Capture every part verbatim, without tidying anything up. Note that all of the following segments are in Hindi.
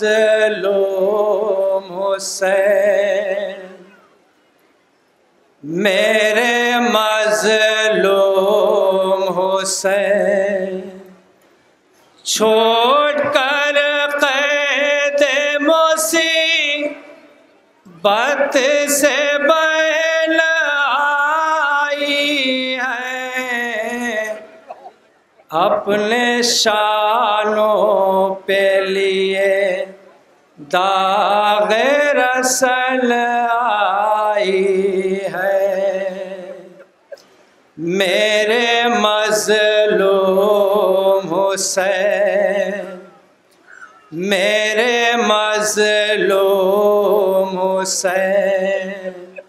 मज़लूम हुसैन मेरे मज़लूम हुसैन छोड़ कर कैद मुसीबत से बैल आई है अपने शानों पे लिए दाग रसल आई है। मेरे मज़लूम हुसैन मेरे मज़लूम हुसैन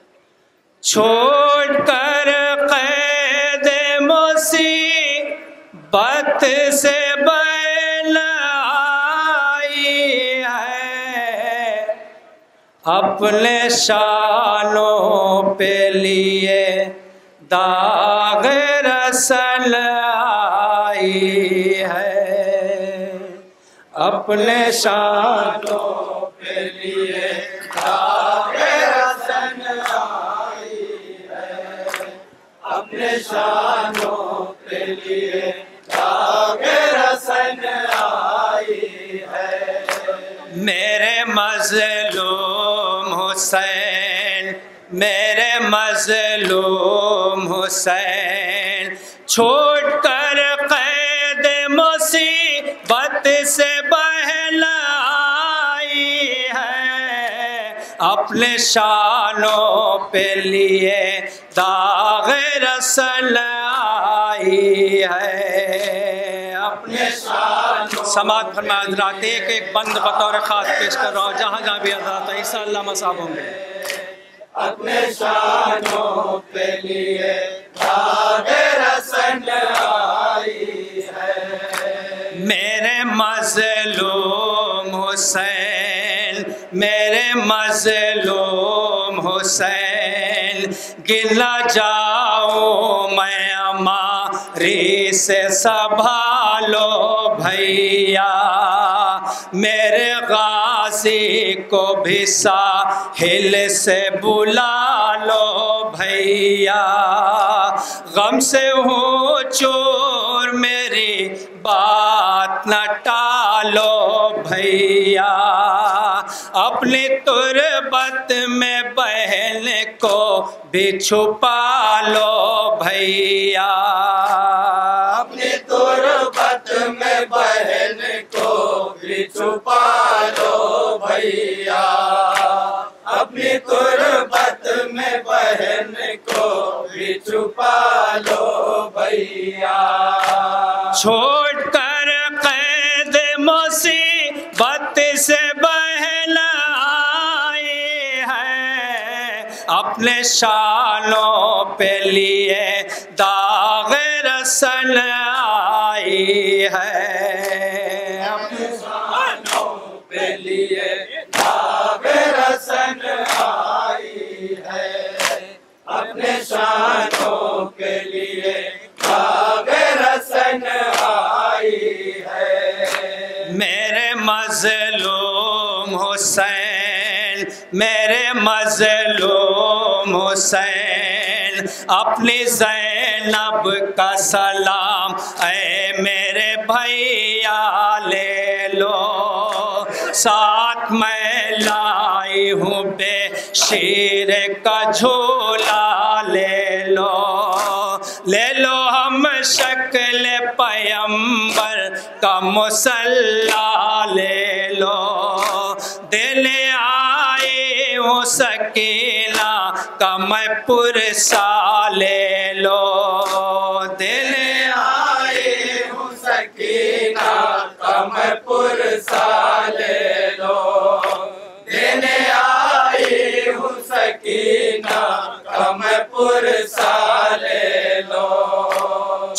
छोड़ कर कैद मुसीबत से बैल आई है अपने शानों पे लिए दाग रसल आई है अपने शानों पे लिए दाग रसल आई है अपने शानों पे लिए दाग रसल आई है। मेरे मज़लूम हुसैन मेरे मज़लूम हुसैन छोड़ कर कैद मुसीबत से बहल आई है अपने शानों पे लिए दाग रसल आई है अपने शानों। समाअत फरमा हज़रात एक एक बंद बतौर खास पेश कर रहा हूँ जहाँ जहाँ भी हज़रात ईसा अल्लामा साहब होंगे अपने शानों पे लिए दाग रसल आई है। मेरे मज़लूम हुसैन मेरे मज़लूम हुसैन गिला जाओ मैं अमारी से संभालो भैया मेरे गाजी को भी साहिल से बुला लो भैया गम से हो चोर मेरी बात न टालो भैया अपनी तुरबत में बहन को भी छुपा लो भैया अपनी तुरबत में बहन को भी छुपा लो भैया अपनी तुरबत में बहन को भी छुपा लो भैया छोड़ कर कैद मुसीबत से बहल आई है अपने शानों पे लिए दाग रसल आई है दाग रसल आई है अपने शानों के लिए दाग रसल आई है। मेरे मज़लूम हुसैन मेरे मज़लूम हुसैन अपनी ज़ैनब का सलाम ऐ मेरे भैया ले लो साथ मैं लाई हूँ बेशीर का झोला ले लो ले लो हम शक्ल पैगंबर का मुसल्ला ले लो दिले आए हूँ सकीना का मैं पुरसा ले लो दिले आए हूँ सकीना का मैं पुरसा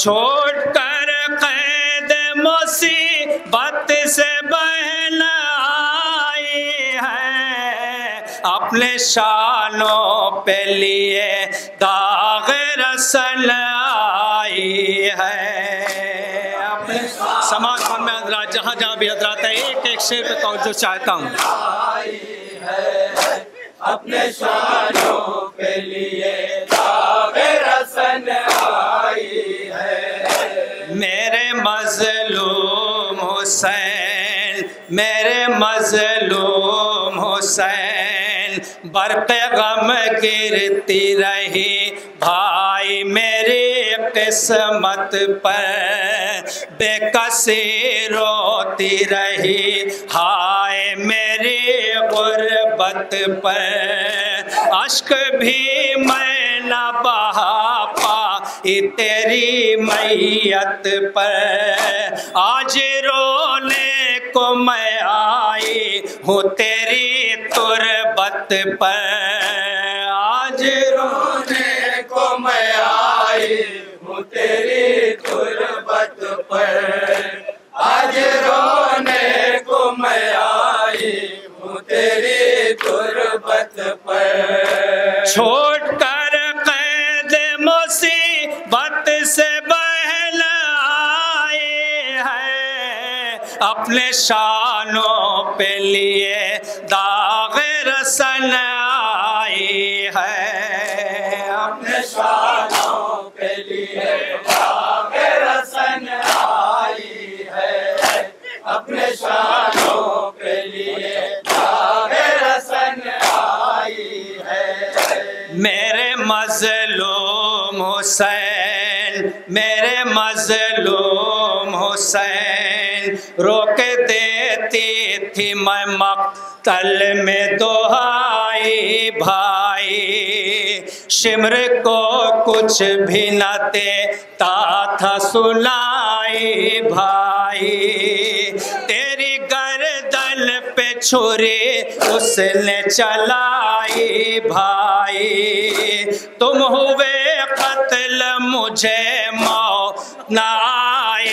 छोड़ कर कैद मुसीबत से बहल आई है अपने शानों पे लिए दाग रसल आई है अपने समाज में हजरात जहाँ जहाँ भी हजरात है एक एक शेर पे तवज्जो चाहता हूँ। अपने शानों के लिए रसन आई है मेरे मजलूम हुसैन, मेरे मजलूम हुसैन बर पे गम गिरती रही भाई मेरी किस्मत पर बेकसी रोती रही हाय मेरी गुरबत पर अश्क भी मैं न बहा पाई तेरी मैयत पर आज रोने को मैं आई हूँ तेरी तुरबत पर आज रोने को मैं आई तेरी तुरबत पर आज रोने को मैं आई हूँ तेरी तुरबत पर छोड़ कर कैद मुसीबत से बहल आए हैं अपने शानों पे लिए दाग रसन आई है अपने शानों पे लिए दाग रसन आई है अपने शानों पे लिए दाग रसन आई है मेरे मजलूम हुसैन, मेरे मजलूम हुसैन रोक देती थी मैं मक्तल में दोहाई भाई शिमर को कुछ भी न देता था सुनाई भाई तेरी गर्दन पे छुरी उसने चलाई भाई तुम हुए कत्ल मुझे मौत न आई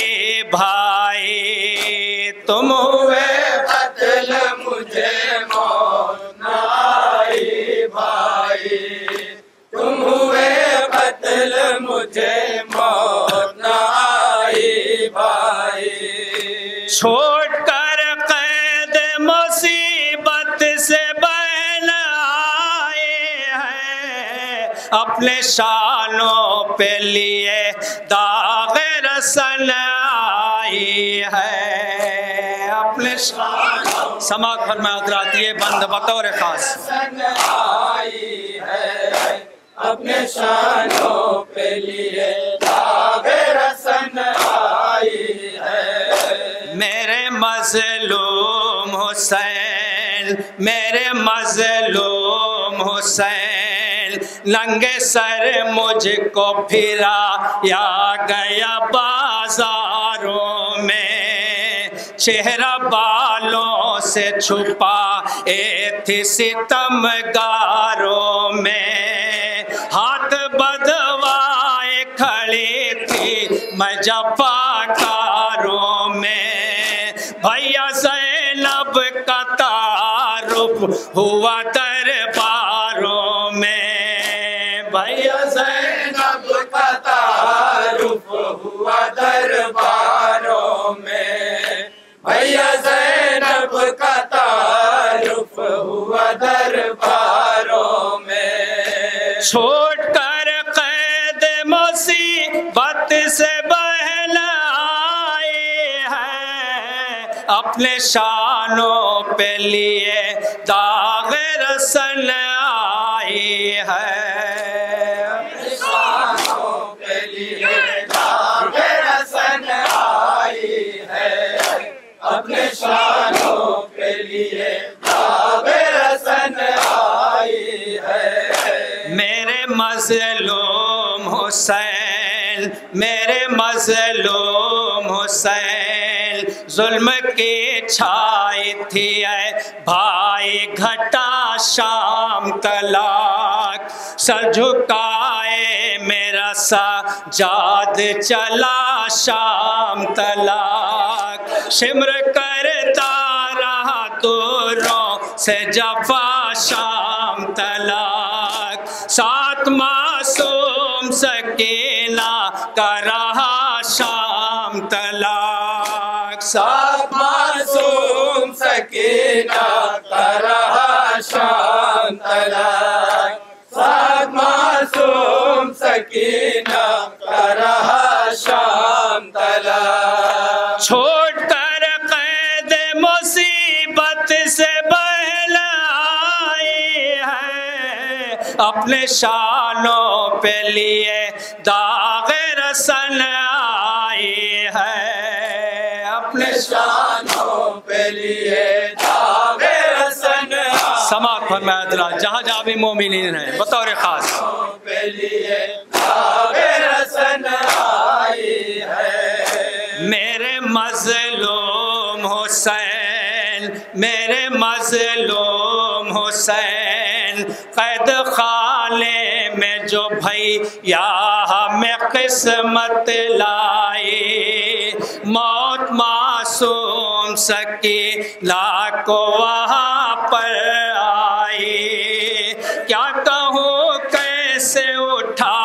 भाई तुम हुए कत्ल मुझे मौत न आई भाई तुम हुए मुझे मौत न आई भाई छोड़ कर कैद मुसीबत से बहल आए हैं अपने शानों पे लिए दाग रसन आई है अपने शानों समाज पर में उतराती है बंद बतौर खास आई है अपने शानों पे लिए दाग रसन आई है मेरे मजलूम हुसैन, मेरे मजलूम हुसैन नंगे सर मुझको फिरा या गया बाजारों में चेहरा बालों से छुपा ए थी सितमगारों में हाथ बदवाए खड़ी थी मैं जफाकारों में भैया ज़ैनब का तारुफ हुआ दरबारों में भैया ज़ैनब का तारुफ हुआ दरबारों में भैया ज़ैनब का तारुफ हुआ दरबारों में छो से बहल आए हैं अपने शानों पे लिए दाग रसन आई है अपने शानों पे लिए दाग रसन आई है अपने शानों पे लिए दाग रसन आई है मेरे मजलूम हुसैन, मेरे मजलूम हुसैन जुल्म की छाई थी ऐ भाई घटा शाम तलाक सर झुकाए मेरा साजाद चला शाम तलाक शिमर करता रहा दूरों से जफा शाम तलाक सात मासूम सके का रहा शाम तलाक साथ मासूम सकीना का रहा शाम तलाश, साथ मासूम सकीना का रहा शाम तलाश। छोड़ कर कैद मुसीबत से बहला आई है, अपने शानों पे लिए दाग रसन आई है, अपने शानों पे लिए दाग रसन। समात फरमाया जरा जहाँ जहाँ भी मोमिनीन है बतौर खास पे लिए दाग रसन आई है। मेरे मजलूम हुसैन, मेरे मजलूम हुसैन, कैद खाने में जो भैया हमें किस्मत लाई, मौत मासूम सकीना को वहाँ पर आई। क्या कहूँ कैसे उठा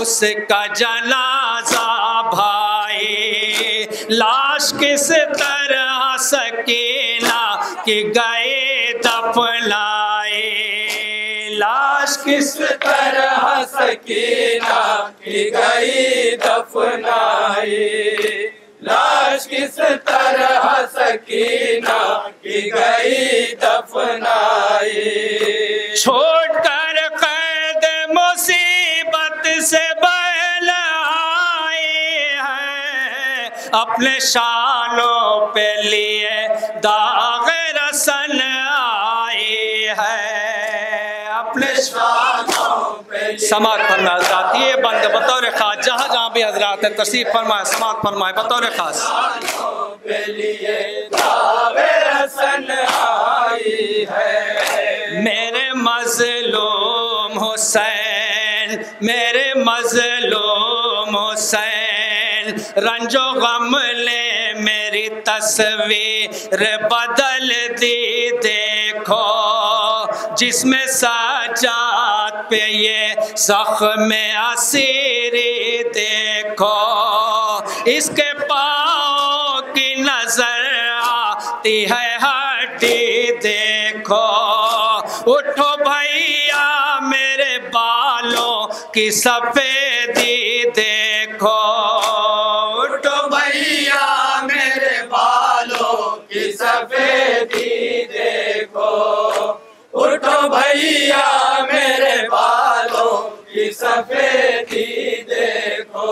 उसका जनाजा भाई, लाश किस तरह सकीना की गए दफनाए, लाश किस तरह सकीना की गई दफनाए, लाश किस तरह सकीना की गई दफनाए। छोड़ कर कैद मुसीबत से बहल आए हैं, अपने शानों पे लिए दाग रसन आए हैं, अपने शानों पे। समात फरमाया जाती है बंद बतौर खास जहाँ जहाँ भी हजरात है तशरीफ फरमाए, समात फरमाए बतौर खास। मेरे मजलूम हुसैन, मेरे मजलूम हुसैन, रंजो गम ले मेरी तस्वीर बदल दी देखो, जिसमें साजात पे ये जख्म असीरी देखो, इसके पाँव की नजर आती है हड्डी देखो। उठो भैया मेरे बालों की सफेदी देखो, उठो भैया मेरे बालों की सफेदी देखो, उठो भैया मेरे बालों की सफेदी देखो।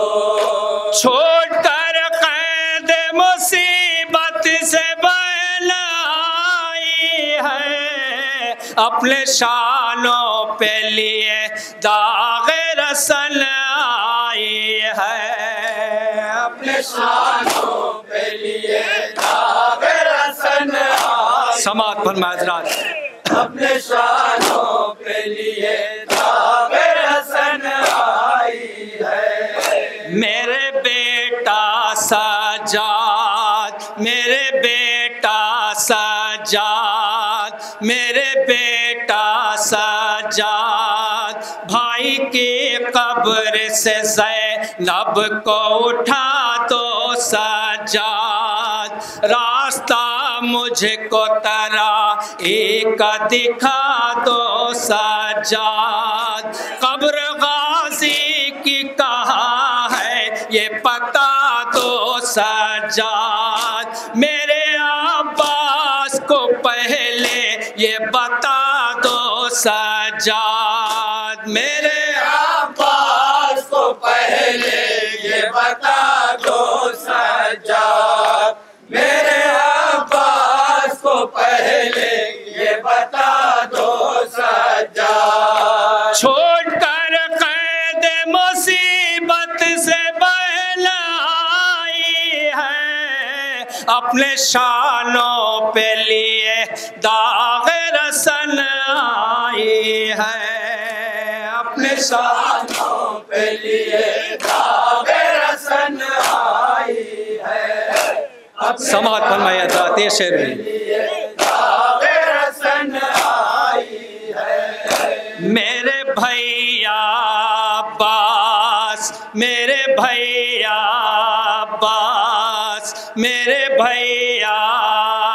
छोड़ कर कैद मुसीबत से बहला आई है, अपने शानों पे लिए दाग रसन आई है, अपने शानों पे लिए दाग रसन आई। समात फरमाया हजरात, अपने शानों पे लिए दाग रसन आई है। मेरे बेटा साजाद, मेरे बेटा साजाद, मेरे बेटा साजाद, भाई की कब्र से ज़ैनब को उठा दो साजाद, रास्ता मुझको तरा एक दिखा दो साजाद, कब्र गाजी की कहाँ है ये पता दो साजाद, मेरे अब्बास को पहले ये बता दो साजाद, मेरे अब्बास को पहले ये बता दो साजाद, मेरे अब्बास को पहले ये बता दो साजाद। छोड़ कर कैद मुसीबत से बहला आई है, अपने शानों पे लिए दाग रसन आई है, अपने शानों पे लिए दाग रसन आई है। समात फरमाया जाते हैं शेर में। मेरे भैया अब्बास, मेरे भैया अब्बास, मेरे भैया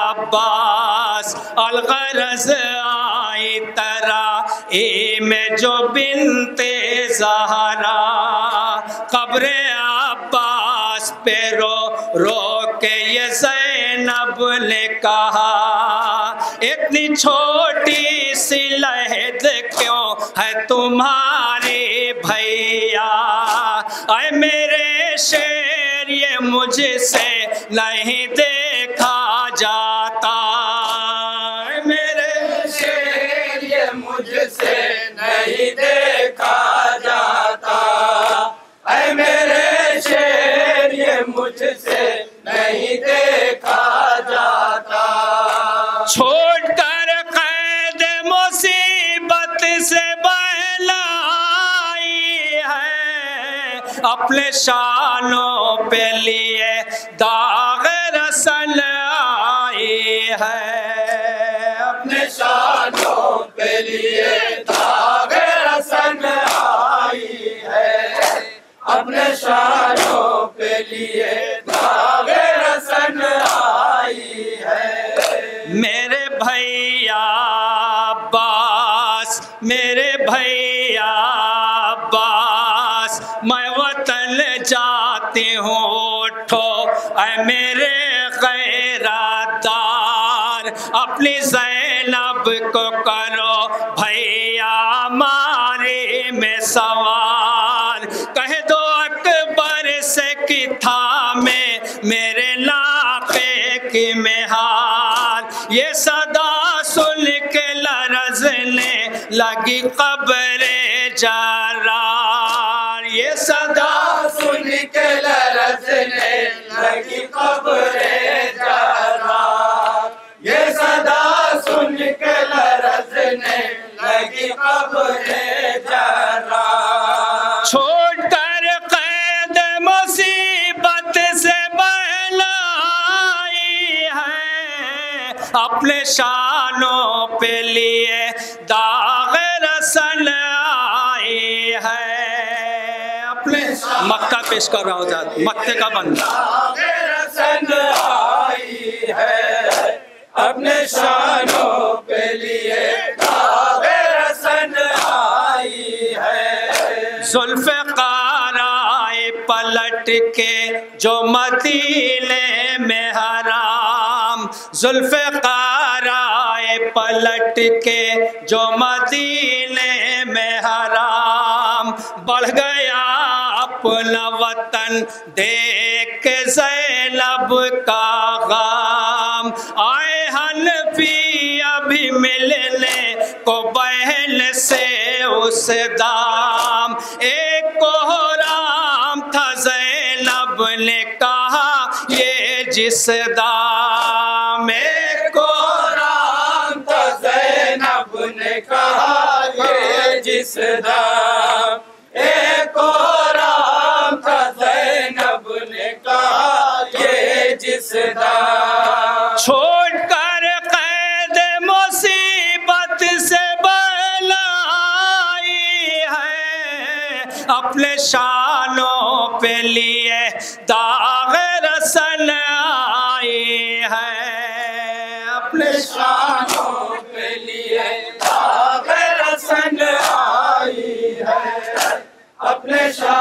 अब्बास अलगरज आई तराई में जो बिनते ज़हरा कब्र अब्बास पे रो रो के ये ज़ैनब ने कहा इतनी छोटी सी लहद क्यों है तुम्हारे भैया। अरे मेरे शेर ये मुझसे नहीं देखा जाता, मेरे शेर ये मुझसे नहीं देखा जाता, अरे मेरे शेर ये मुझसे नहीं देखा जाता। छोड़ कर कैद मुसीबत से बहलाई है अपने शानों पे लिए दाग रसल आई है, अपने शानों पे लिए दाग रसल आई है, अपने शानों पे लिए दाग रसल आई है। मेरे भैया अब्बास, मेरे भैया अब्बास मैं वतन जाते हूँ ठो ऐ मेरे गैरदार अपनी ज़ैनब को करो भैया मारे में सवार कह दो अकबर से कि था में मेरे लाके की में हार। ये सदा सुन के लरजने लगी कब्रे जर्रार, ये सदा सुन के लरजने लगी कब्रे जर्रार, ये सदा सुन के लरजने लगी कब्रे जर्रार। छोड़ कर कैद मुसीबत से बहलाई है अपने शानों पे लिए दाग रसल आई है। मक्का पेश कर रहा हूँ, मक्के का बंदा आई है अपने शानों पे लिए दाग रसन आई है। ज़ुल्फ़िकाराए पलट के जो मदीने में हराम, ज़ुल्फ़िकाराए पलट के जो मदीने में हराम बढ़ गया अपना वतन देख के ज़ैनब का ग़म आए हनफी अभी मिलने को बहन से उस दाम। एक कोहराम था ज़ैनब ने कहा ये जिस दाम, एक कोहराम था ज़ैनब ने कहा ये जिस दाम, एक कोहराम था ज़ैनब ने कहा ये जिस दाम। छोड़ कर कैद मुसीबत से बहलाई है अपने शानों पे लिए दाग रसन आई है, अपने शानों पे लिए दाग रसन आई है, अपने शान